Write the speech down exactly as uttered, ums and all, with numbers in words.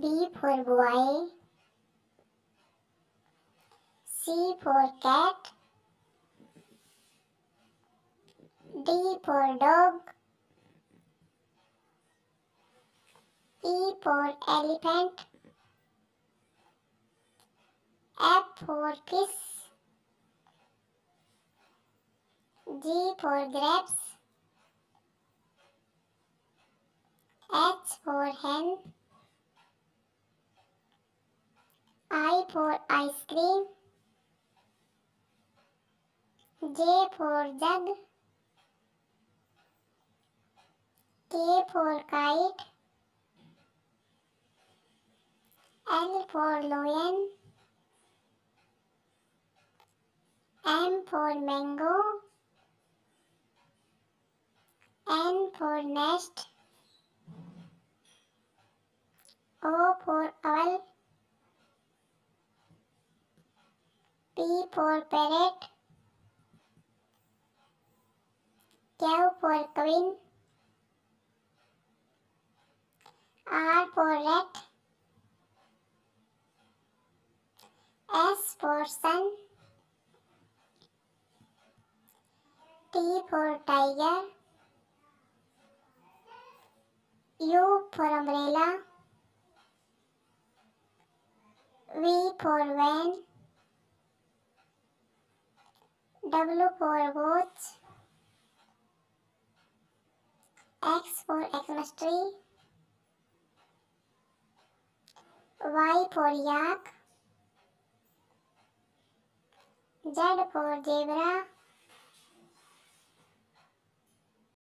B for boy, C for cat, D for dog, E for elephant, F for kiss, G for grapes, H for hen, I for ice cream, J for jug, K for kite, L for lion, M for mango, N for nest, O for owl, P for parrot, Q for queen, R for rat, S for sun, T for tiger, U for umbrella, V for van, W for watch, X for xmasty, Y for yak, Z for zebra,